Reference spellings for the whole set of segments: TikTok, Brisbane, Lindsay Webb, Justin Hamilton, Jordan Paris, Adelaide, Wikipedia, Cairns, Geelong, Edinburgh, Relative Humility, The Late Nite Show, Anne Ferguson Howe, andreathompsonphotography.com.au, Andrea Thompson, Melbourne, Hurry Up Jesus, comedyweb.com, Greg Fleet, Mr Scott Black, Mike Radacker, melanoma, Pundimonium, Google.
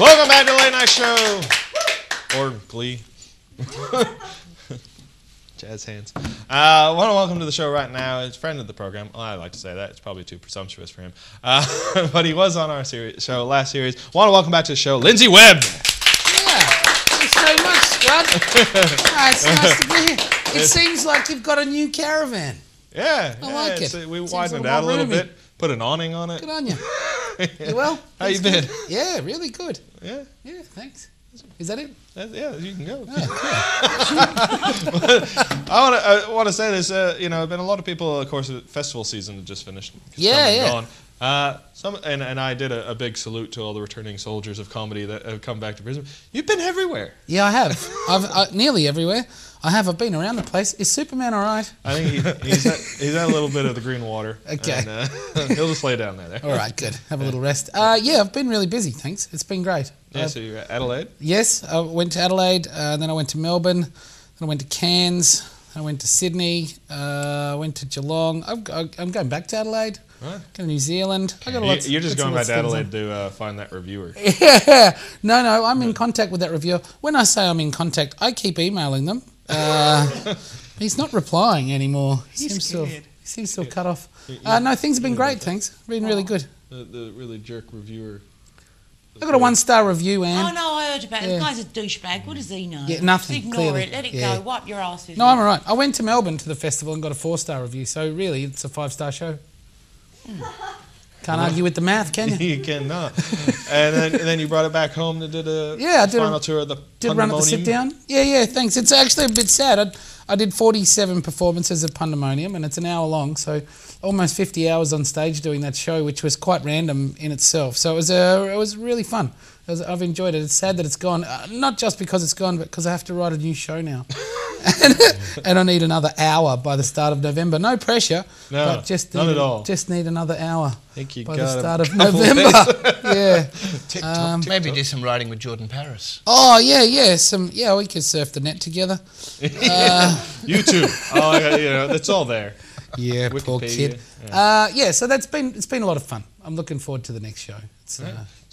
Welcome back to The Late Nite Show. Or Glee. Jazz hands. I want to welcome to the show right now a friend of the program. Well, I like to say that. It's probably too presumptuous for him. But he was on our show last series. I want to welcome back to the show Lindsay Webb. Yeah. Thanks very much, Scott. Oh, it's nice to be here. It seems like you've got a new caravan. Yeah. I like it. We widened it out a little bit. Put an awning on it. Good on you. Yeah. You well? How you been? Good. Yeah, really good. Yeah. Yeah, thanks. Is that it? Yeah, you can go. Oh, I want to say this. You know, there have been a lot of people, of course, festival season had just finished. Yeah, yeah. Gone. And I did a big salute to all the returning soldiers of comedy that have come back to Brisbane. You've been everywhere. Yeah, I have. Nearly everywhere. I have. I've been around the place. Is Superman all right? I think he's had a little bit of the green water. Okay. And, he'll just lay down there. All right, good. Have a little rest. Yeah, I've been really busy, thanks. It's been great. Yeah, so you're at Adelaide? Yes, I went to Adelaide, then I went to Melbourne, then I went to Cairns, then I went to Sydney, I went to Geelong. I'm going back to Adelaide. Right. Go to New Zealand. I got lots, you're just going back to Adelaide to find that reviewer. Yeah. No, I'm in contact with that reviewer. When I say I'm in contact, I keep emailing them. He's not replying anymore. He seems cut off. No, things have been great, thanks. Been really good. The really jerk reviewer. I got a 1-star review, Anne. Oh, no, I heard about it. The guy's a douchebag. What does he know? Yeah, nothing. Just ignore it. Let it go. Wipe your ass with it. No, I'm all right. I went to Melbourne to the festival and got a 4-star review, so really it's a 5-star show. Can't argue with the math, can you? You cannot. and then you brought it back home and did a final tour of the Pundimonium. Did run at the sit-down? Yeah, thanks. It's actually a bit sad. I did 47 performances of Pundimonium, and it's an hour long, so almost 50 hours on stage doing that show, which was quite random in itself. So it was really fun. I've enjoyed it. It's sad that it's gone, not just because it's gone, but because I have to write a new show now. and I need another hour by the start of November. No pressure. No, but just need another hour by the start of November. Yeah. TikTok. Maybe do some writing with Jordan Paris. Oh, yeah. We could surf the net together. You too. Oh, you know, that's all there. Yeah, Wikipedia. Poor kid. Yeah. So it's been a lot of fun. I'm looking forward to the next show.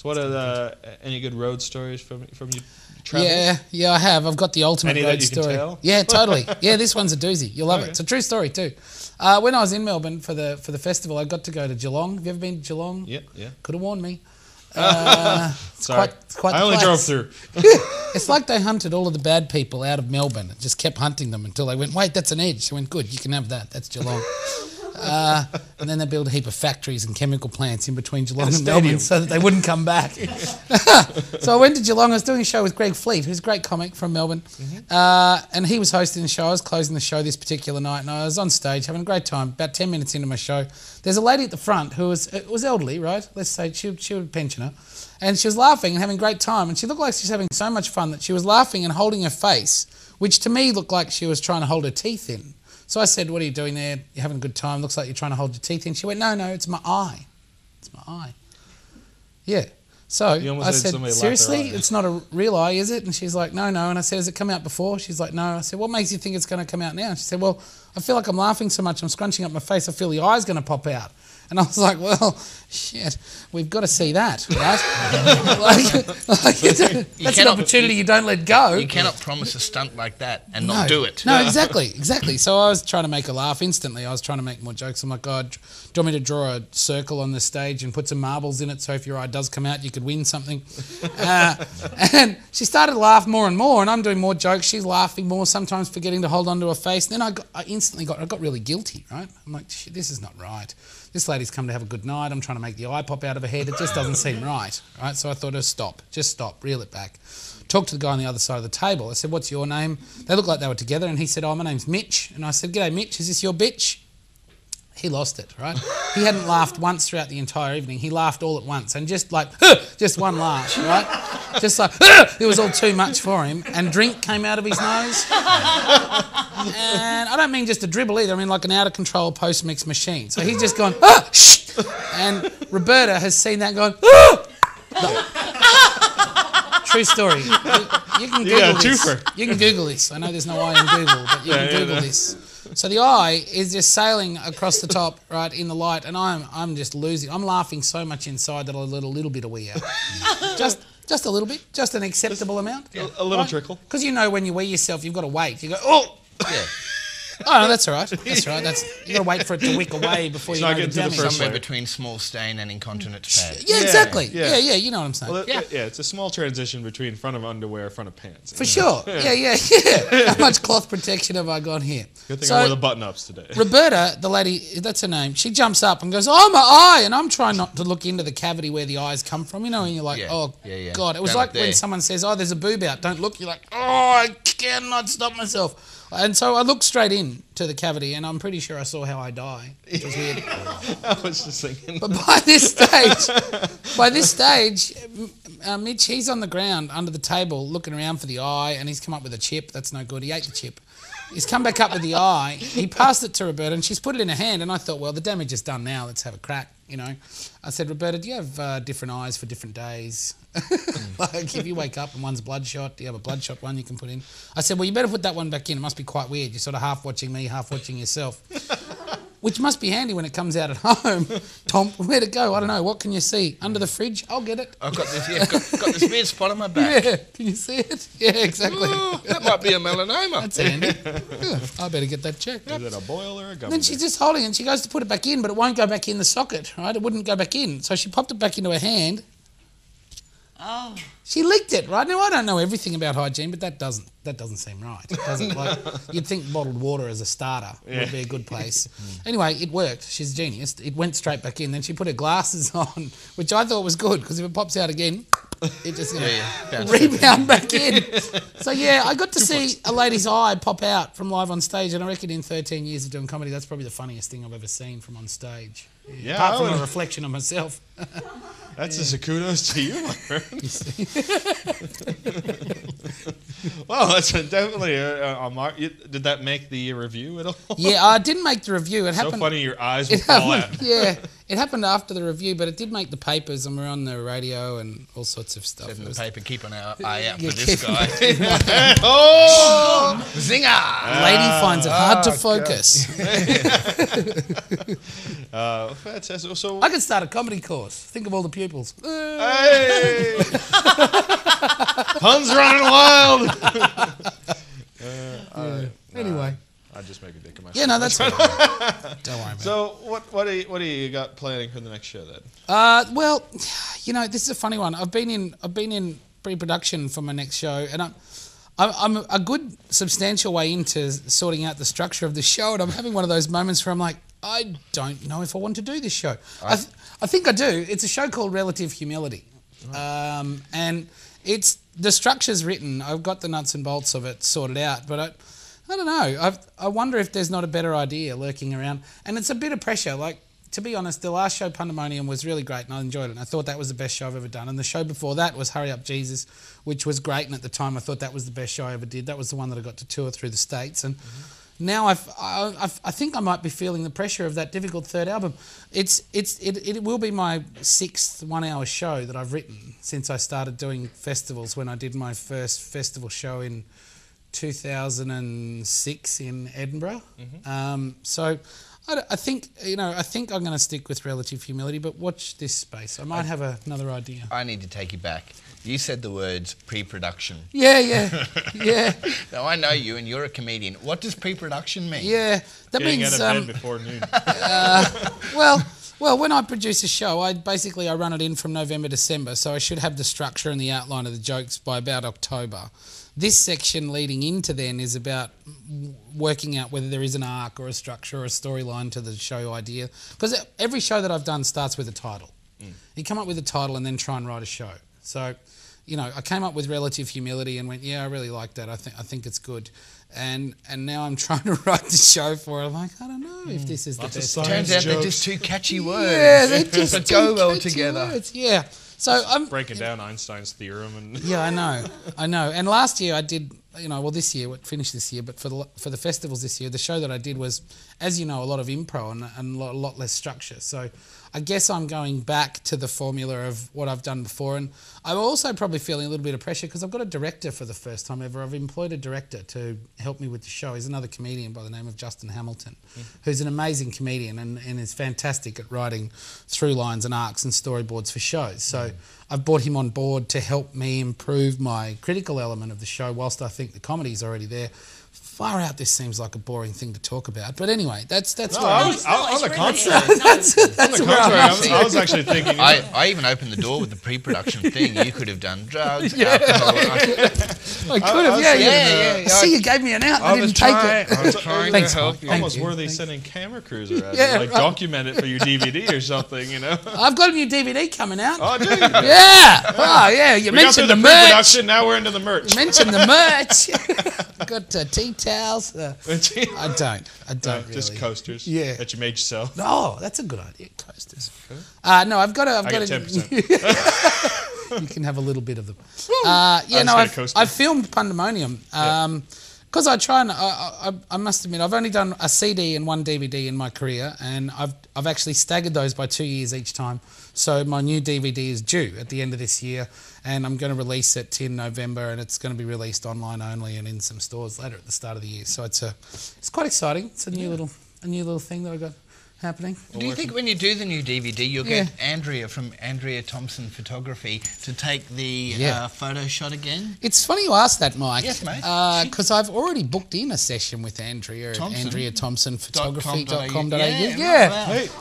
What are any good road stories from your travels? Yeah, I have. I've got the ultimate road story. Can tell? Yeah, totally. Yeah, this one's a doozy. You'll love it. It's a true story too. When I was in Melbourne for the festival, I got to go to Geelong. Have you ever been to Geelong? Yeah. Could have warned me. It's quite I only drove through. It's like they hunted all of the bad people out of Melbourne and just kept hunting them until they went, wait, that's an edge. They went, good, you can have that. That's Geelong. And then they built a heap of factories and chemical plants in between Geelong and Melbourne so that they wouldn't come back. So I went to Geelong. I was doing a show with Greg Fleet, who's a great comic from Melbourne. And he was hosting the show. I was closing the show this particular night, and I was on stage having a great time. About 10 minutes into my show, there's a lady at the front who was elderly, right? Let's say she was a pensioner. And she was laughing and having a great time. And she looked like she was having so much fun that she was laughing and holding her face, which to me looked like she was trying to hold her teeth in. So I said, what are you doing there? You're having a good time. Looks like you're trying to hold your teeth in. She went, no, it's my eye. It's my eye. Yeah. So I said, seriously? It's not a real eye, is it? And she's like, no. And I said, has it come out before? She's like, no. I said, what makes you think it's going to come out now? She said, well, I feel like I'm laughing so much. I'm scrunching up my face. I feel the eye's going to pop out. And I was like, well, shit, we've got to see that, right? That's an opportunity you don't let go. You cannot promise a stunt like that and not do it. No, exactly. So I was trying to make her laugh instantly. I was trying to make more jokes. I'm like, oh, do you want me to draw a circle on the stage and put some marbles in it so if your eye does come out, you could win something? And she started to laugh more and more, and I'm doing more jokes. She's laughing more, sometimes forgetting to hold onto her face. Then I got really guilty, right? I'm like, shit, this is not right. This lady's come to have a good night. I'm trying to make the eye pop out of her head. It just doesn't seem right? So I thought, just stop, reel it back. Talked to the guy on the other side of the table. I said, what's your name? They looked like they were together, and he said, oh, my name's Mitch. And I said, g'day, Mitch, is this your bitch? He lost it, right? He hadn't laughed once throughout the entire evening. He laughed all at once and just like, just one laugh, right? Just like, it was all too much for him. And drink came out of his nose. And I don't mean just a dribble either. I mean like an out-of-control post-mix machine. So he's just gone, shh. And Roberta has seen that and gone, True story. You can Google this. I know there's no I in Google, but you can Google this. So the eye is just sailing across the top, right, in the light, and I'm just losing. I'm laughing so much inside that I let a little bit of wee out. Just a little bit, just an acceptable amount. Yeah. A little trickle. Because you know when you wee yourself, you've got to wait. You go, oh! Yeah. Oh, no, that's all right. That's all right. You've got to wait for it to wick away before you get to the first somewhere between small stain and incontinence pad. Yeah, exactly. Yeah, you know what I'm saying. Well, yeah, it's a small transition between front of underwear, front of pants. For sure. Yeah. How much cloth protection have I got here? Good thing I wear the button-ups today. Roberta, the lady, that's her name, she jumps up and goes, oh, my eye! And I'm trying not to look into the cavity where the eyes come from, you know, and you're like, oh, God. It was like when someone says, oh, there's a boob out, don't look. You're like, oh, I cannot stop myself. And so I looked straight in to the cavity, and I'm pretty sure I saw how I die, which was weird. I was just thinking. But by this stage, Mitch, he's on the ground under the table looking around for the eye, and he's come up with a chip. That's no good. He ate the chip. He's come back up with the eye. He passed it to Roberta, and she's put it in her hand, and I thought, well, the damage is done now. Let's have a crack, you know. I said, Roberta, do you have different eyes for different days? Like, if you wake up and one's bloodshot, do you have a bloodshot one you can put in? I said, well, you better put that one back in. It must be quite weird. You're sort of half watching me, half watching yourself. Which must be handy when it comes out at home. Tom, where'd it go? I don't know. What can you see? Under the fridge? I'll get it. I've got this, got this weird spot on my back. Yeah, can you see it? Yeah, exactly. Ooh, that might be a melanoma. That's handy. Yeah, I better get that checked. Is it a boil or a gum? Then she's just holding it and she goes to put it back in, but it won't go back in the socket, right? It wouldn't go back in. So she popped it back into her hand. Oh. She licked it, right? Now, I don't know everything about hygiene, but that doesn't seem right. It doesn't, like, you'd think bottled water as a starter would be a good place. Anyway, it worked. She's a genius. It went straight back in. Then she put her glasses on, which I thought was good, because if it pops out again, it just rebound back in. So, yeah, I got to see a lady's eye pop out from live on stage, and I reckon in 13 years of doing comedy, that's probably the funniest thing I've ever seen from on stage. Yeah, apart from a reflection of myself. That's just a kudos to you, my friend. Well, that's definitely a mark. Did that make the review at all? Yeah, I didn't make the review. It happened. So funny, your eyes would fall out. Yeah, it happened after the review, but it did make the papers, and we're on the radio and all sorts of stuff. In the paper, keep an eye out for this guy. Oh, zinger! Lady finds it hard to focus. Fantastic. So I could start a comedy course. Think of all the pupils. Hey! Puns running wild. Anyway, I just make a dick of myself. Yeah, no, that's fine. Don't worry about it. So, what do you got planning for the next show then? Well, you know, this is a funny one. I've been in pre-production for my next show, and I'm a good substantial way into sorting out the structure of the show, and I'm having one of those moments where I'm like, I don't know if I want to do this show. I think I do. It's a show called Relative Humility. Right. And the structure's written. I've got the nuts and bolts of it sorted out, but I don't know. I wonder if there's not a better idea lurking around. And it's a bit of pressure. Like, to be honest, the last show, Pundimonium, was really great and I enjoyed it. And I thought that was the best show I've ever done. And the show before that was Hurry Up Jesus, which was great. And at the time, I thought that was the best show I ever did. That was the one that I got to tour through the States. And now I think I might be feeling the pressure of that difficult third album. It will be my sixth one-hour show that I've written since I started doing festivals, when I did my first festival show in 2006 in Edinburgh. So I think, you know, I think I'm going to stick with Relative Humility, but watch this space. I might have another idea. I need to take you back. You said the words pre-production. Yeah. Now, I know you, and you're a comedian. What does pre-production mean? Yeah, that means out of bed before noon. Well, when I produce a show, I run it in from November, December, so I should have the structure and the outline of the jokes by about October. This section leading into then is about working out whether there is an arc or a structure or a storyline to the show idea. Because every show that I've done starts with a title. You come up with a title and then try and write a show. So, you know, I came up with Relative Humility and went, yeah, I really like that. I think it's good. And now I'm trying to write the show for it. I'm like, I don't know if this is the best. Turns out they're just two catchy words. Yeah, they're just that go well together. Words. Yeah. So I'm breaking down Einstein's theorem and I know. And last year I did you know, well, this year, it finished this year, but for the festivals this year, the show that I did was, as you know, a lot of improv and a lot less structure. So I guess I'm going back to the formula of what I've done before. And I'm also probably feeling a little bit of pressure because I've got a director for the first time ever. I've employed a director to help me with the show. He's another comedian by the name of Justin Hamilton, who's an amazing comedian and is fantastic at writing through lines and arcs and storyboards for shows. So I've brought him on board to help me improve my critical element of the show whilst I think the comedy's already there. Far out, this seems like a boring thing to talk about. But anyway, that's what I was. On the contrary, I was actually thinking. I even opened the door with the pre-production thing. You could have done drugs, alcohol. I could have. See, you gave me an out. I didn't take it. I was trying to help you. Almost worthy sending camera crews around. Yeah, like document it for your DVD or something. You know. I've got a new DVD coming out. Oh, do you? Yeah. Oh, yeah. You mentioned the pre-production. Now we're into the merch. You mentioned the merch. Got tea towels. I don't really. Just coasters. Yeah. That you made yourself. Oh, that's a good idea. Coasters. Okay. No, I've got 10%. You can have a little bit of them. I filmed Pundimonium because I try and I must admit I've only done a CD and one DVD in my career, and I've actually staggered those by 2 years each time. So my new DVD is due at the end of this year, and I'm going to release it in November, and it's going to be released online only and in some stores later at the start of the year. So it's quite exciting. It's a new little thing that I got happening. Do you think when you do the new DVD, you'll get Andrea from Andrea Thompson Photography to take the photo shot again? It's funny you ask that, Mike. Yes, mate. Because I've already booked in a session with Andrea at andreathompsonphotography.com.au. Is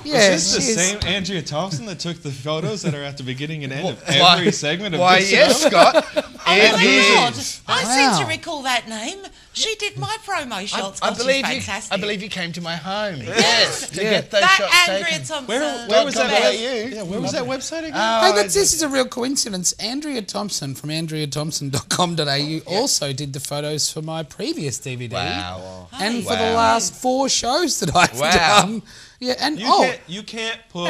this the same Andrea Thompson that took the photos that are at the beginning and end of every segment of this show? Yes, Scott. It is. I seem to recall that name. She did my promo shots. I believe you came to my home. Yes. To get those shots taken. Where was that about you? Yeah, where was that website again? Hey, this is a real coincidence. Andrea Thompson from andreathompsonphotography.com.au also did the photos for my previous DVD. Wow. And for the last 4 shows that I've done. Yeah, and you can't put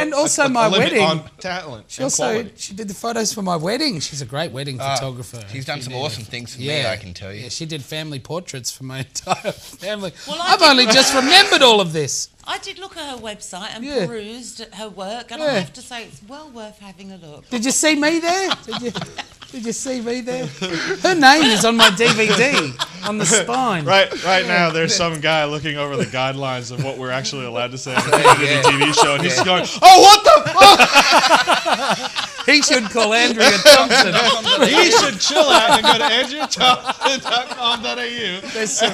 my wedding on talent. She did the photos for my wedding. She's a great wedding photographer. She's done some awesome things for me, I can tell you. Yeah, she did family portraits for my entire family. Well, I've only just remembered all of this. I did look at her website and perused her work, and I have to say it's well worth having a look. Did you see me there? Did you see me there? Her name is on my DVD, on the spine. Right now, there's some guy looking over the guidelines of what we're actually allowed to say on the TV show, and he's going, "Oh, what the fuck!" He should call Andrea Thompson. He should chill out and go to andreathompsonphotography.com.au. There's some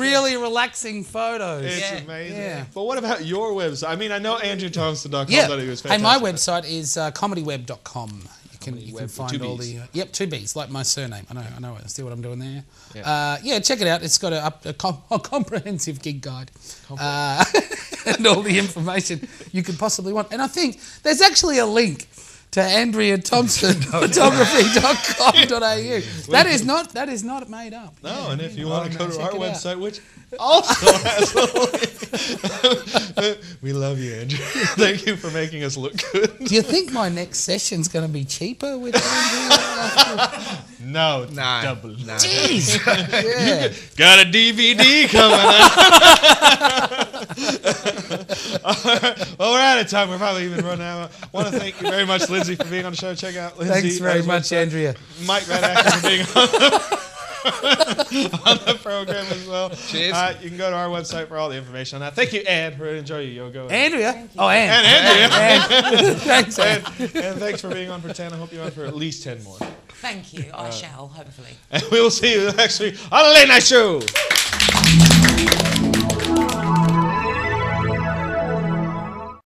really relaxing photos. It's amazing. Yeah. But what about your website? I mean, I know andreathompsonphotography.com.au is fantastic. Hey, my website is comedyweb.com. You can find all the... Yep, 2 Bs, like my surname. I know. I see what I'm doing there. Yeah, check it out. It's got a comprehensive gig guide and all the information you could possibly want. And I think there's actually a link to andreathompsonphotography.com.au. That is not made up. No, and if you want to go to our website, which also has a link. We love you, Andrew. Thank you for making us look good. Do you think my next session's going to be cheaper with Andrew? No, double. No. Jeez. Got a DVD coming up. Well, we're out of time. We're probably even running out. I want to thank you very much, Lindsay, for being on the show. Check out Lindsay. Thanks very much, Andrea. Mike Radacker for being on the program as well. Cheers. You can go to our website for all the information on that. Thank you, Anne, for enjoy your yoga. Andrea. Oh, Anne. Andrea. Thanks, Anne. And thanks for being on for 10. I hope you're on for at least 10 more. Thank you. I shall, hopefully. And we will see you next week on The Late Nite Show.